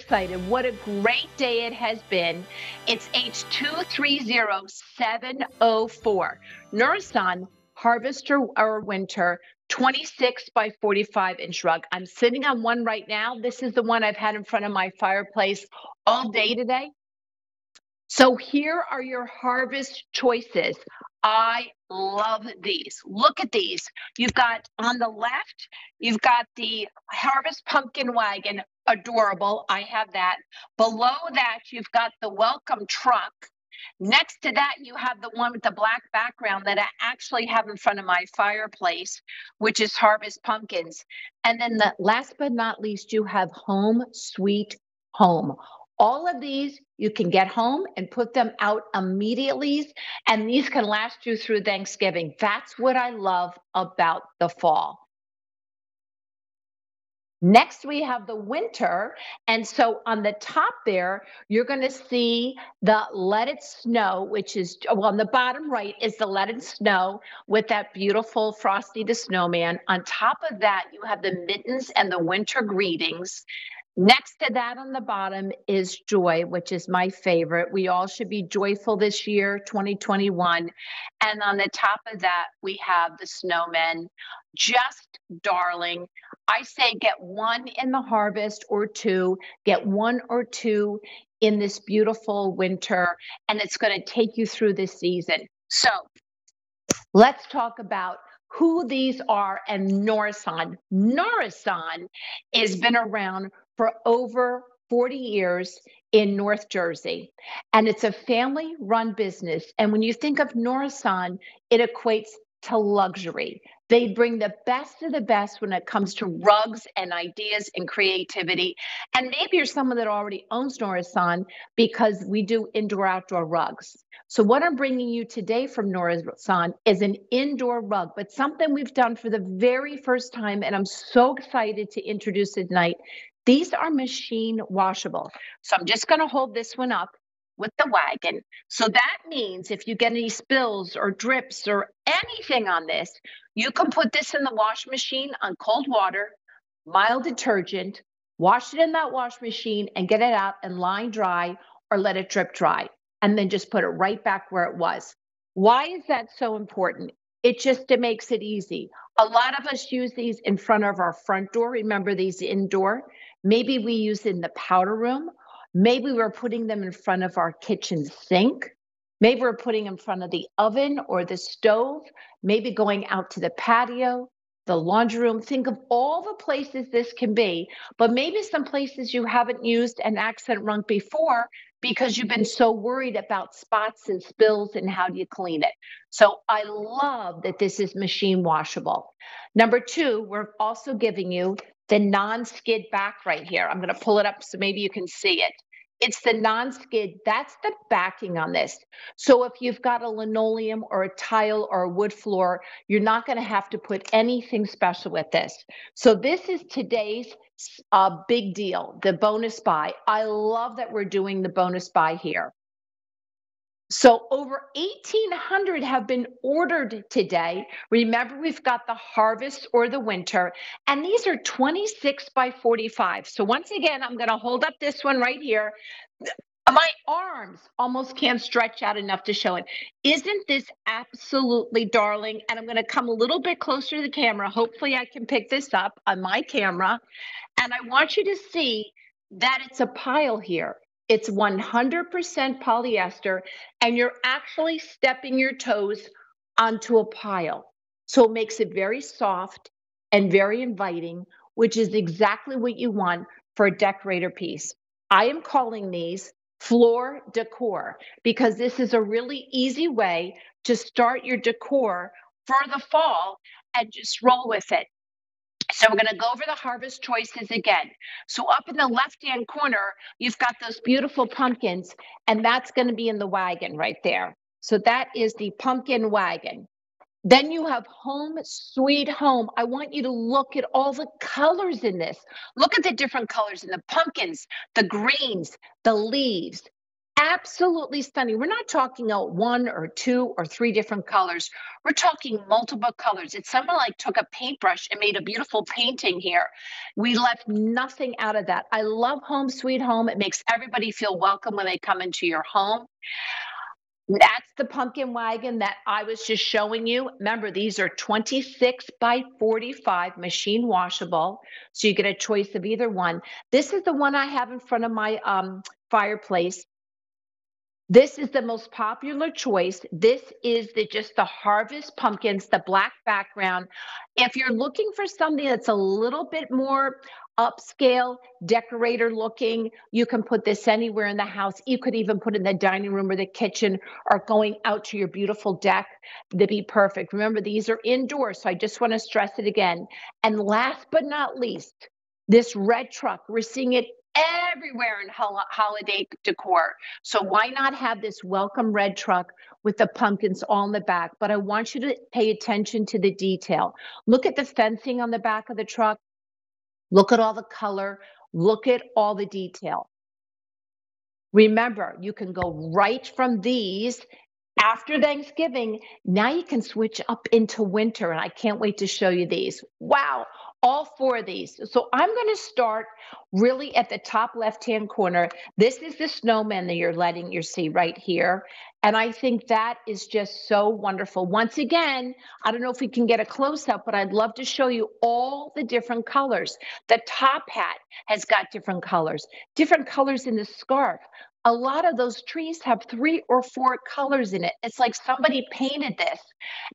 excited. What a great day it has been. It's H230704. Nourison Harvester or Winter 26 by 45 inch rug. I'm sitting on one right now. This is the one I've had in front of my fireplace all day today. So here are your harvest choices. I love these. Look at these. You've got on the left, you've got the Harvest Pumpkin Wagon. Adorable. I have that. Below that, you've got the Welcome Truck. Next to that, you have the one with the black background that I actually have in front of my fireplace, which is Harvest Pumpkins. And then the last but not least, you have Home Sweet Home. All of these you can get home and put them out immediately, and these can last you through Thanksgiving. That's what I love about the fall. Next, we have the winter, and so on the top there, you're going to see the Let It Snow, which is, well, on the bottom right is the Let It Snow with that beautiful Frosty the Snowman. On top of that, you have the mittens and the winter greetings. Next to that on the bottom is Joy, which is my favorite. We all should be joyful this year, 2021. And on the top of that, we have the snowmen. Just darling. I say get one in the harvest or two. Get one or two in this beautiful winter, and it's going to take you through this season. So let's talk about who these are and Nourison. Nourison has been around for over 40 years in North Jersey, and it's a family-run business. And when you think of Nourison, it equates to luxury. They bring the best of the best when it comes to rugs and ideas and creativity. And maybe you're someone that already owns Nourison, because we do indoor-outdoor rugs. So what I'm bringing you today from Nourison is an indoor rug, but something we've done for the very first time, and I'm so excited to introduce it tonight. These are machine washable. So I'm just going to hold this one up with the wagon. So that means if you get any spills or drips or anything on this, you can put this in the wash machine on cold water, mild detergent, wash it in that wash machine and get it out and line dry or let it drip dry, and then just put it right back where it was. Why is that so important? It makes it easy. A lot of us use these in front of our front door. Remember, these indoor. Maybe we use in the powder room. Maybe we're putting them in front of our kitchen sink. Maybe we're putting them in front of the oven or the stove. Maybe going out to the patio, the laundry room. Think of all the places this can be, but maybe some places you haven't used an accent rug before because you've been so worried about spots and spills and how do you clean it. So I love that this is machine washable. Number two, we're also giving you the non-skid back right here. I'm going to pull it up so maybe you can see it. It's the non-skid. That's the backing on this. So if you've got a linoleum or a tile or a wood floor, you're not going to have to put anything special with this. So this is today's big deal, the bonus buy. I love that we're doing the bonus buy here. So over 1,800 have been ordered today. Remember, we've got the harvest or the winter, and these are 26 by 45. So once again, I'm going to hold up this one right here. My arms almost can't stretch out enough to show it. Isn't this absolutely darling? And I'm going to come a little bit closer to the camera. Hopefully I can pick this up on my camera. And I want you to see that it's a pile here. It's 100% polyester, and you're actually stepping your toes onto a pile. So it makes it very soft and very inviting, which is exactly what you want for a decorator piece. I am calling these floor decor because this is a really easy way to start your decor for the fall and just roll with it. So we're going to go over the harvest choices again. So up in the left-hand corner, you've got those beautiful pumpkins, and that's going to be in the wagon right there. So that is the pumpkin wagon. Then you have Home Sweet Home. I want you to look at all the colors in this. Look at the different colors in the pumpkins, the greens, the leaves. absolutely stunning. We're not talking out one or two or three different colors. We're talking multiple colors. It's someone like took a paintbrush and made a beautiful painting here. We left nothing out of that. I love Home Sweet Home. It makes everybody feel welcome when they come into your home. That's the pumpkin wagon that I was just showing you. Remember, these are 26 by 45 machine washable. So you get a choice of either one. This is the one I have in front of my fireplace. This is the most popular choice. This is just the harvest pumpkins, the black background. If you're looking for something that's a little bit more upscale, decorator looking, you can put this anywhere in the house. You could even put it in the dining room or the kitchen or going out to your beautiful deck. They'd be perfect. Remember, these are indoors, so I just want to stress it again. And last but not least, this red truck, we're seeing it everywhere in holiday decor. So why not have this welcome red truck with the pumpkins all in the back? But I want you to pay attention to the detail. Look at the fencing on the back of the truck. Look at all the color. Look at all the detail. Remember, you can go right from these after Thanksgiving. Now you can switch up into winter, and I can't wait to show you these. Wow, all four of these. So I'm going to start really at the top left-hand corner. This is the snowman that you're letting you see right here. And I think that is just so wonderful. Once again, I don't know if we can get a close-up, but I'd love to show you all the different colors. The top hat has got different colors in the scarf. A lot of those trees have 3 or 4 colors in it. It's like somebody painted this.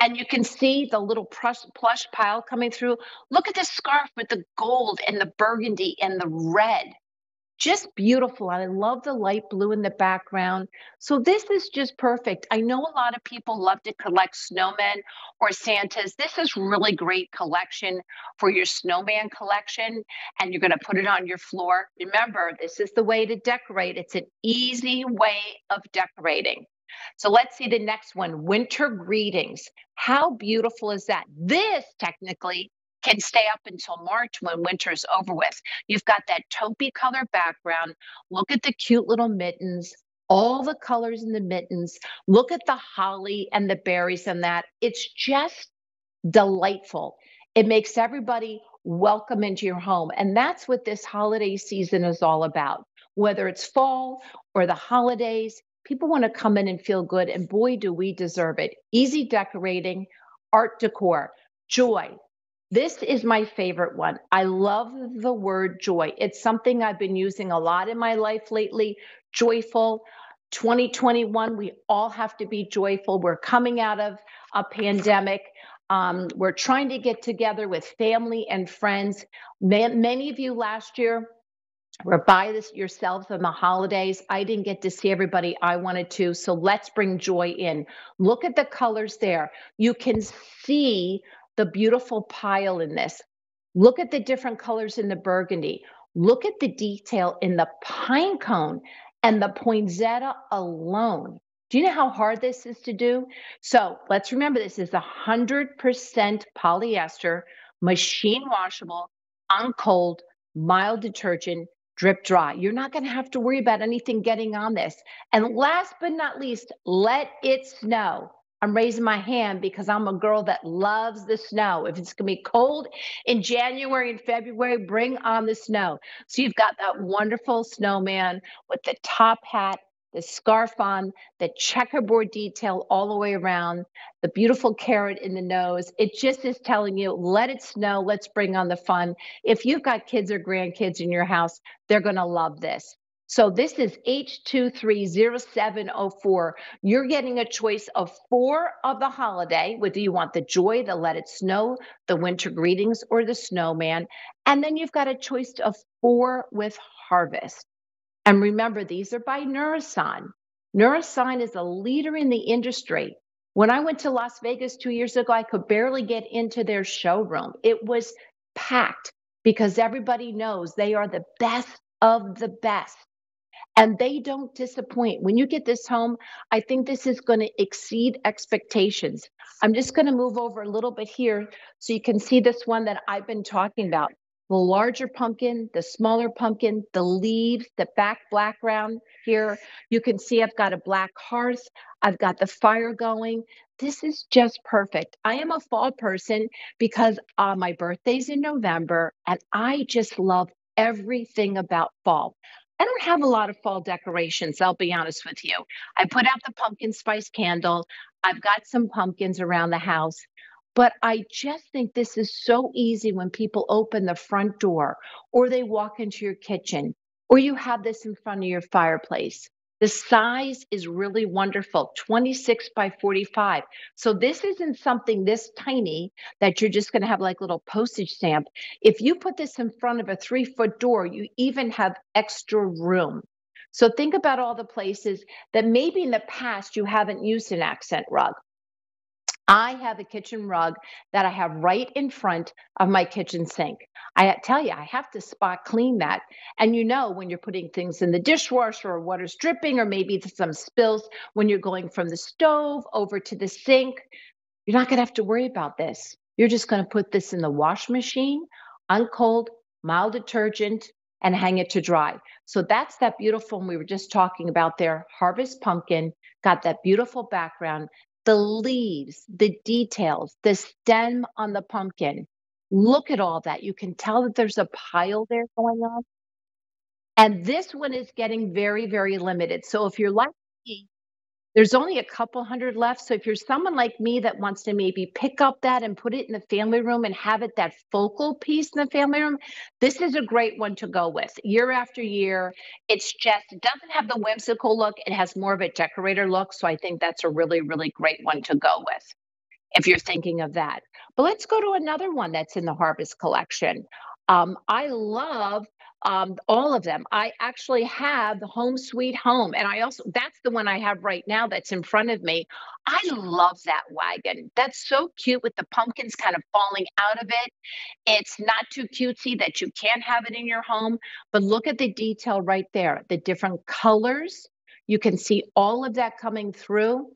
And you can see the little plush pile coming through. Look at the scarf with the gold and the burgundy and the red. Just beautiful. And I love the light blue in the background. So this is just perfect. I know a lot of people love to collect snowmen or Santas. This is really great collection for your snowman collection, and you're going to put it on your floor. Remember, this is the way to decorate. It's an easy way of decorating. So let's see the next one, winter greetings. How beautiful is that? This technically can stay up until March when winter is over with. You've got that taupey color background. Look at the cute little mittens, all the colors in the mittens. Look at the holly and the berries and that. It's just delightful. It makes everybody welcome into your home. And that's what this holiday season is all about. Whether it's fall or the holidays, people want to come in and feel good. And boy, do we deserve it. Easy decorating, art decor, joy. This is my favorite one. I love the word joy. It's something I've been using a lot in my life lately. Joyful. 2021, we all have to be joyful. We're coming out of a pandemic. We're trying to get together with family and friends. Many of you last year were by yourselves on the holidays. I didn't get to see everybody I wanted to, so let's bring joy in. Look at the colors there. You can see the beautiful pile in this. Look at the different colors in the burgundy. Look at the detail in the pine cone and the poinsettia alone. Do you know how hard this is to do? So let's remember, this is 100% polyester, machine washable, on cold, mild detergent, drip dry. You're not going to have to worry about anything getting on this. And last but not least, let it snow. I'm raising my hand because I'm a girl that loves the snow. If it's going to be cold in January and February, bring on the snow. So you've got that wonderful snowman with the top hat, the scarf on, the checkerboard detail all the way around, the beautiful carrot in the nose. It just is telling you, let it snow. Let's bring on the fun. If you've got kids or grandkids in your house, they're going to love this. So this is H230704. You're getting a choice of 4 of the holiday, whether you want the joy, the let it snow, the winter greetings, or the snowman. And then you've got a choice of 4 with harvest. And remember, these are by Nourison. Nourison is a leader in the industry. When I went to Las Vegas 2 years ago, I could barely get into their showroom. It was packed because everybody knows they are the best of the best. And they don't disappoint. When you get this home, I think this is going to exceed expectations. I'm just going to move over a little bit here so you can see this one that I've been talking about. the larger pumpkin, the smaller pumpkin, the leaves, the background here. You can see I've got a black hearth. I've got the fire going. This is just perfect. I am a fall person because my birthday's in November, and I just love everything about fall. I don't have a lot of fall decorations, I'll be honest with you. I put out the pumpkin spice candle. I've got some pumpkins around the house. But I just think this is so easy when people open the front door or they walk into your kitchen or you have this in front of your fireplace. The size is really wonderful, 26 by 45. So this isn't something this tiny that you're just going to have like little postage stamp. If you put this in front of a 3-foot door, you even have extra room. So think about all the places that maybe in the past you haven't used an accent rug. I have a kitchen rug that I have right in front of my kitchen sink. I tell you, I have to spot clean that. And you know, when you're putting things in the dishwasher or water's dripping, or maybe some spills when you're going from the stove over to the sink, you're not going to have to worry about this. You're just going to put this in the wash machine, uncold, mild detergent, and hang it to dry. So that's that beautiful, and we were just talking about there, harvest pumpkin, got that beautiful background. The leaves, the details, the stem on the pumpkin. Look at all that. You can tell that there's a pile there going on. And this one is getting very, very limited. So if you're like me, there's only a couple hundred left. So if you're someone like me that wants to maybe pick up that and put it in the family room and have it that focal piece in the family room, this is a great one to go with. Year after year, it's just, it doesn't have the whimsical look. It has more of a decorator look. So I think that's a really, really great one to go with if you're thinking of that. But let's go to another one that's in the Harvest collection. I love all of them. I actually have the Home Sweet Home. And I also, that's the one I have right now that's in front of me. I love that wagon. That's so cute with the pumpkins kind of falling out of it. It's not too cutesy that you can't have it in your home, but look at the detail right there, the different colors. You can see all of that coming through.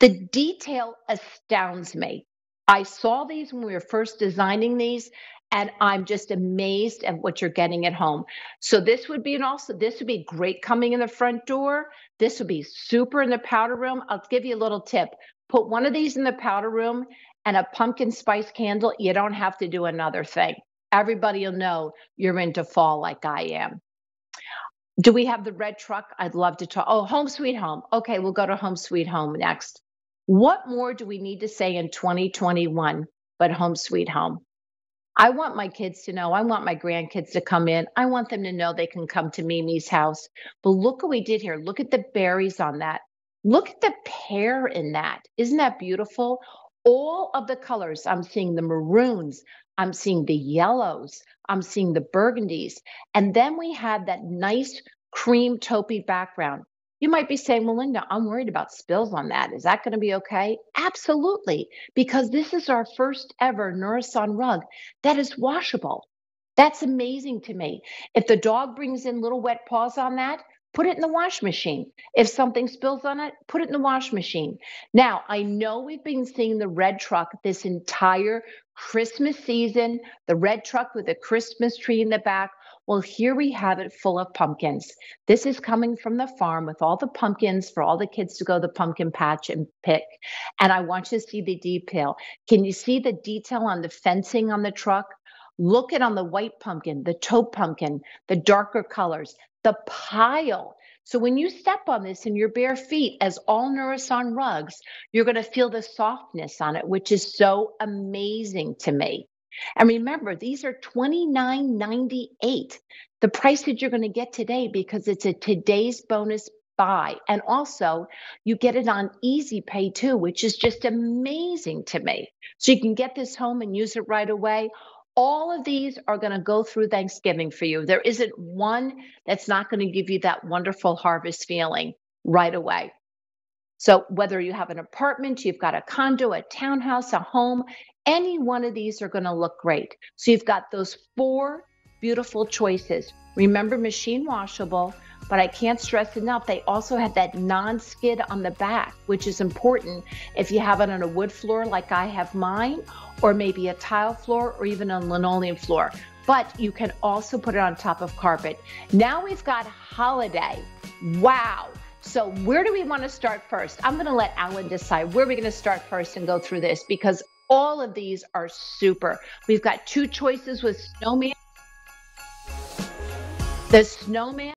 The detail astounds me. I saw these when we were first designing these, and I'm just amazed at what you're getting at home. So this would be this would be great coming in the front door. This would be super in the powder room. I'll give you a little tip. Put one of these in the powder room and a pumpkin spice candle. You don't have to do another thing. Everybody will know you're into fall like I am. Do we have the red truck? I'd love to talk. Oh, Home Sweet Home. Okay, we'll go to Home Sweet Home next. What more do we need to say in 2021 but Home Sweet Home? I want my kids to know. I want my grandkids to come in. I want them to know they can come to Mimi's house. But look what we did here. Look at the berries on that. Look at the pear in that. Isn't that beautiful? All of the colors. I'm seeing the maroons. I'm seeing the yellows. I'm seeing the burgundies. And then we had that nice cream taupey background. You might be saying, well, Linda, I'm worried about spills on that. Is that going to be okay? Absolutely, because this is our first ever Nourison rug that is washable. That's amazing to me. If the dog brings in little wet paws on that, put it in the wash machine. If something spills on it, put it in the wash machine. Now, I know we've been seeing the red truck this entire Christmas season, the red truck with a Christmas tree in the back. Well, here we have it full of pumpkins. This is coming from the farm with all the pumpkins for all the kids to go to the pumpkin patch and pick. And I want you to see the detail. Can you see the detail on the fencing on the truck? Look at on the white pumpkin, the taupe pumpkin, the darker colors, the pile. So when you step on this in your bare feet, as all Nourison rugs, you're going to feel the softness on it, which is so amazing to me. And remember, these are $29.98, the price that you're going to get today because it's a today's bonus buy. And also, you get it on Easy Pay too, which is just amazing to me. So you can get this home and use it right away. All of these are going to go through Thanksgiving for you. There isn't one that's not going to give you that wonderful harvest feeling right away. So whether you have an apartment, you've got a condo, a townhouse, a home, any one of these are going to look great. So you've got those 4 beautiful choices. Remember, machine washable, But I can't stress enough, they also have that non-skid on the back, which is important if you have it on a wood floor like I have mine, or maybe a tile floor, or even a linoleum floor. But you can also put it on top of carpet. Now we've got holiday. Wow. So where do we want to start first? I'm going to let Alan decide where we're going to start first and go through this, because all of these are super. We've got two choices with snowman. The snowman